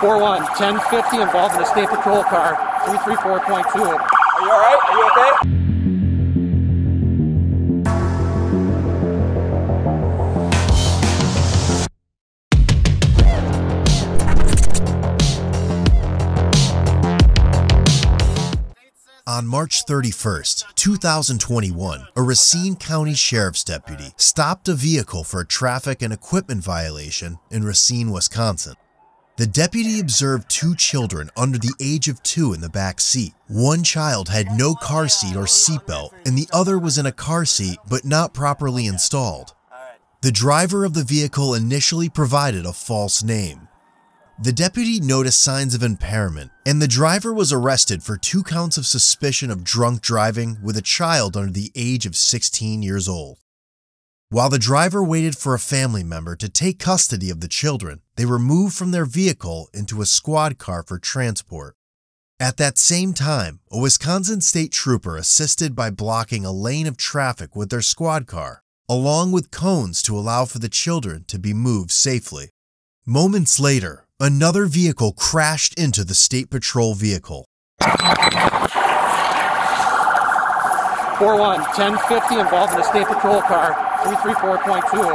41, 1050, involved in a state patrol car, 334.2. Are you alright? Are you okay? On March 31st, 2021, a Racine County Sheriff's Deputy stopped a vehicle for a traffic and equipment violation in Racine, Wisconsin. The deputy observed two children under the age of 2 in the back seat. One child had no car seat or seatbelt, and the other was in a car seat but not properly installed. The driver of the vehicle initially provided a false name. The deputy noticed signs of impairment, and the driver was arrested for 2 counts of suspicion of drunk driving with a child under the age of 16 years old. While the driver waited for a family member to take custody of the children, they were moved from their vehicle into a squad car for transport. At that same time, a Wisconsin state trooper assisted by blocking a lane of traffic with their squad car, along with cones to allow for the children to be moved safely. Moments later, another vehicle crashed into the state patrol vehicle. 41, 1050, involved in a state patrol car. 334.2.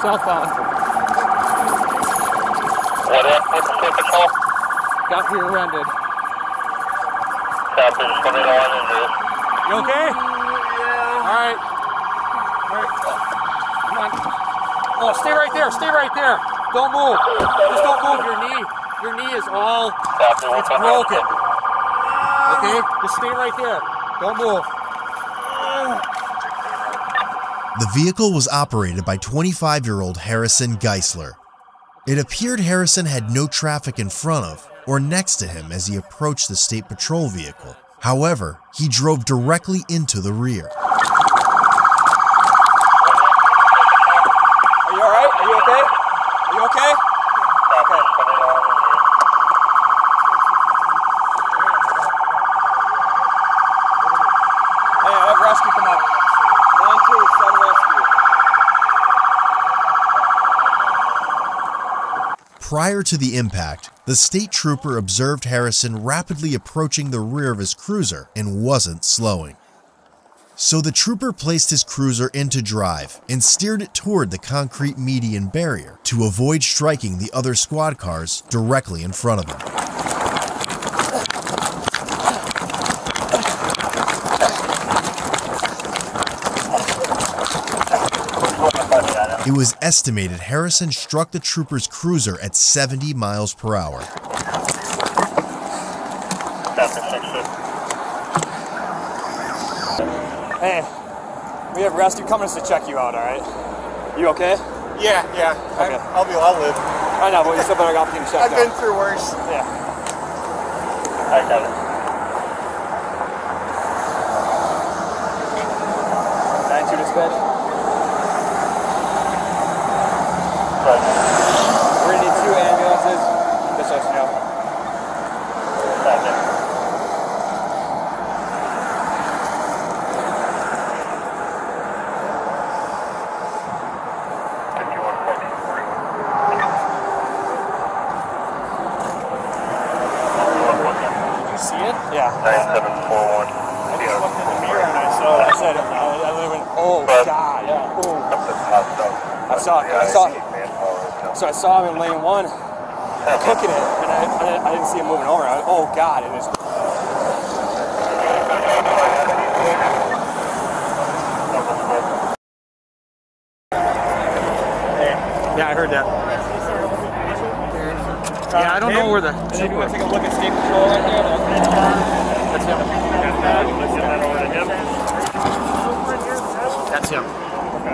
Southbound. What happened to the patrol? Got rear-ended. Copy, just coming on. You okay? Yeah. All right. All right. Come on. Oh, stay right there. Stay right there. Don't move. Just don't move. Your knee is all, it's broken. Okay? Just stay right there. Don't move. The vehicle was operated by 25-year-old Harrison Geisler. It appeared Harrison had no traffic in front of or next to him as he approached the state patrol vehicle. However, he drove directly into the rear. Are you all right? Are you okay? Are you okay? Okay. Hey, I have rescue come up. 1-2, send rescue. Prior to the impact, the state trooper observed Harrison rapidly approaching the rear of his cruiser and wasn't slowing. So the trooper placed his cruiser into drive and steered it toward the concrete median barrier to avoid striking the other squad cars directly in front of him. It was estimated Harrison struck the trooper's cruiser at 70 miles per hour. Hey, we have rescue coming to check you out, alright? You okay? Yeah, yeah. Okay. I'll live. I know, but you still better go get him checked out. I've been through worse. Yeah. I got it. Yeah. 9741. I just looked in the mirror and I saw it. I said, I literally went, oh, God. Yeah. Oh. I saw him in lane 1, cooking it, and I didn't see him moving over. I went, oh, God. It was. Yeah, I heard that. Yeah, I don't know where the... Maybe you want to take a look at state patrol right there? That's him. That's him.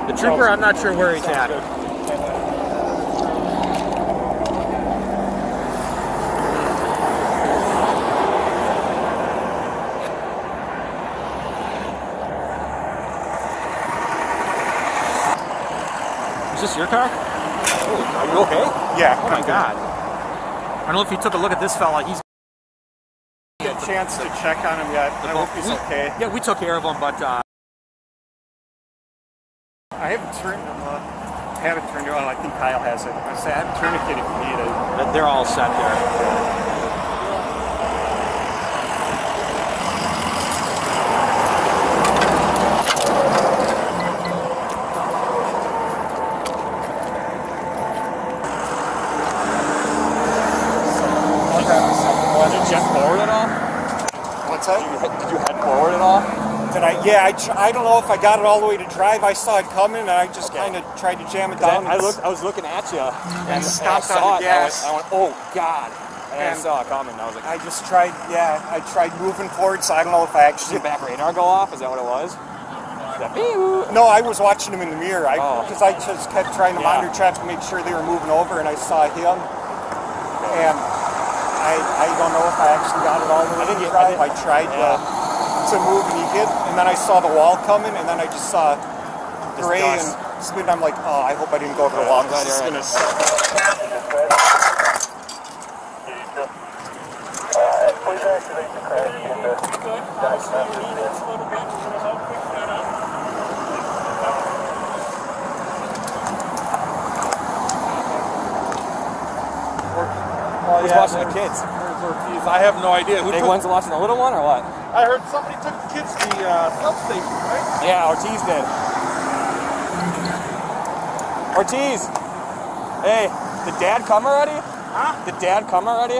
The trooper, I'm not sure where he's at. Is this your car? Oh, are you okay? Yeah. Oh my God. I don't know if you took a look at this fella. He's get a chance to check on him yet. I hope he's okay. Yeah, we took care of him, but I haven't turned him up. I haven't turned it on. I think Kyle has it. I say I have a tourniquet if you need it. They're all set there. Yeah, I don't know if I got it all the way to drive. I saw it coming, and I just kind of tried to jam it down. I was looking at you, and stopped on the gas. I went, oh God! And I saw it coming. I was like, I just tried. Yeah, I tried moving forward. So I don't know if I actually back radar go off. Is that what it was? No, I was watching him in the mirror. Because I just kept trying to monitor traffic to make sure they were moving over, and I saw him. And I don't know if I actually got it all the way to drive. I tried to move, and he hit. And then I saw the wall coming, and then I just saw gray and spin. I'm like, oh, I hope I didn't go over the wall. Well, he's watching the kids. I have no idea. Who big one's watching the little one, or what? I heard somebody took the kids to the substation, right? Yeah, Ortiz did. Ortiz! Hey, did Dad come already? Huh? Did Dad come already?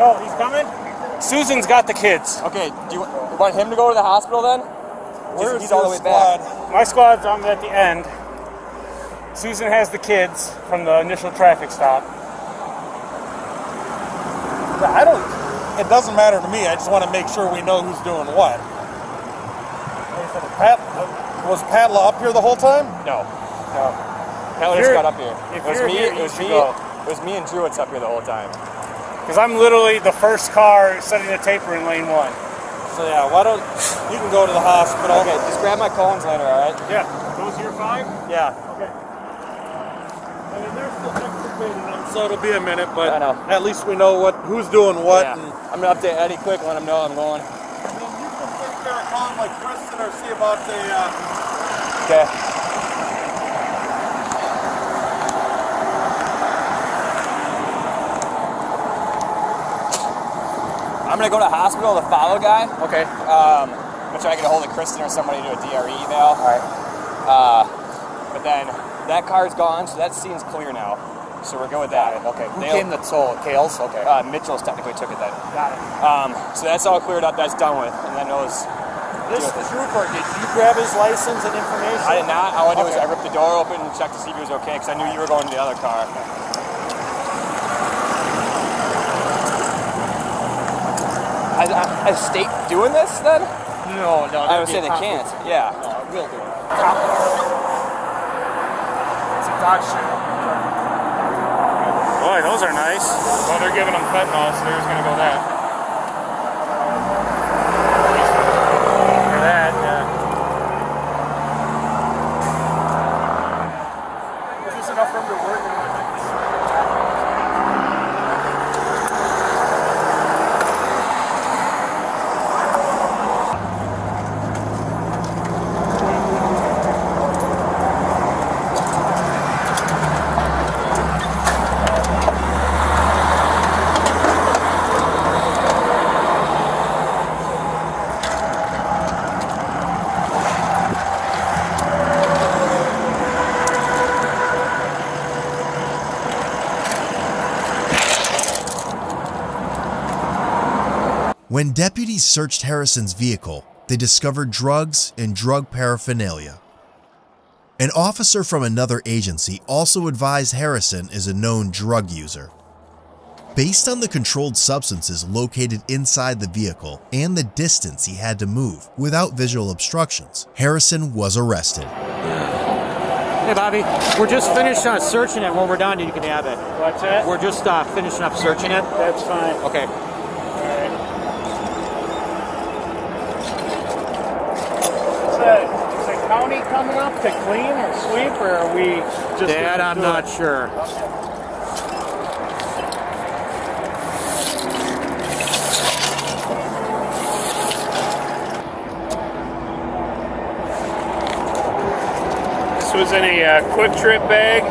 No, he's coming? Susan's got the kids. Okay, do you want him to go to the hospital then? Where's he's all the way squad? Back. My squad's on at the end. Susan has the kids from the initial traffic stop. I don't... It doesn't matter to me. I just want to make sure we know who's doing what. Was Patla up here the whole time? No. No. Patla just got up here. It was me and Druitt's up here the whole time. Because I'm literally the first car setting the taper in lane one. So yeah, why don't... You can go to the hospital. Okay, just grab my Collins later, all right? Yeah. Those here 5? Yeah. Okay. I mean, they're still extricating them, so it'll be a minute, but I know. At least we know what who's doing what. Yeah. And I'm going to update Eddie quick, let him know I'm going. I mean, you can take care of calling like Kristen or see about the... Okay. I'm going to go to the hospital, the follow guy. Okay. I'm going to try to get a hold of Kristen or somebody to do a DRE email. All right. But then that car's gone, so that scene's clear now. So we're good with that. Okay. Who came the toll? Kales? Okay. Mitchell's technically took it then. Got it. So that's all cleared up. That's done with. And then it was... This trooper, did you grab his license and information? I did not. All I did was I ripped the door open and checked to see if he was okay, because I knew you were going to the other car. Is state doing this then? No, no. I would say they can't. Yeah. No, we'll do it. It's a dog shit. Boy, those are nice. Well, they're giving them fentanyl, so they're just going to go that. For that, yeah. Just enough room to work and all When deputies searched Harrison's vehicle, they discovered drugs and drug paraphernalia. An officer from another agency also advised Harrison is a known drug user. Based on the controlled substances located inside the vehicle and the distance he had to move without visual obstructions, Harrison was arrested. Hey Bobby, we're just finished searching it. When we're done, you can have it. What's that? We're just finishing up searching it. That's fine. Okay. Is the county coming up to clean or sweep, or are we just that I'm not sure. This was in a Quick Trip bag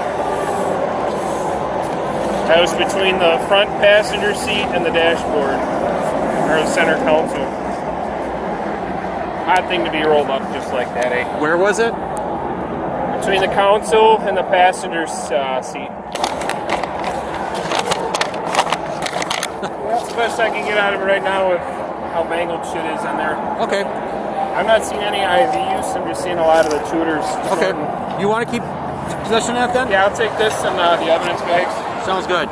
that was between the front passenger seat and the dashboard, or the center console. Odd thing to be rolled up just like that, eh? Where was it? Between the console and the passenger's seat. That's the best I can get out of it right now with how mangled shit is in there. Okay. I'm not seeing any IV use, I'm just seeing a lot of the tutors. Okay. You want to keep possession of that then? Yeah, I'll take this and the evidence bags. Sounds good.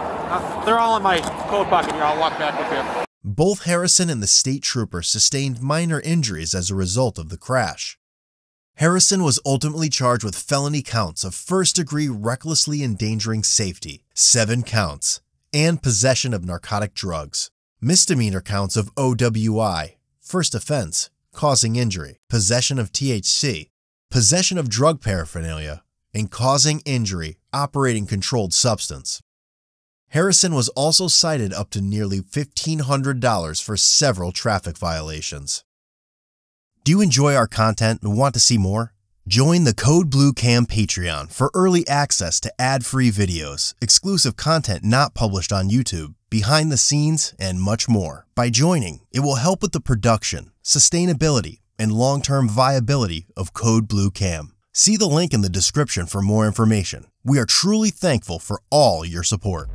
They're all in my coat pocket here, I'll walk back with you. Both Harrison and the state trooper sustained minor injuries as a result of the crash. Harrison was ultimately charged with felony counts of first-degree recklessly endangering safety, 7 counts, and possession of narcotic drugs, misdemeanor counts of OWI, first offense, causing injury, possession of THC, possession of drug paraphernalia, and causing injury, operating controlled substance. Harrison was also cited up to nearly $1,500 for several traffic violations. Do you enjoy our content and want to see more? Join the Code Blue Cam Patreon for early access to ad-free videos, exclusive content not published on YouTube, behind the scenes, and much more. By joining, it will help with the production, sustainability, and long-term viability of Code Blue Cam. See the link in the description for more information. We are truly thankful for all your support.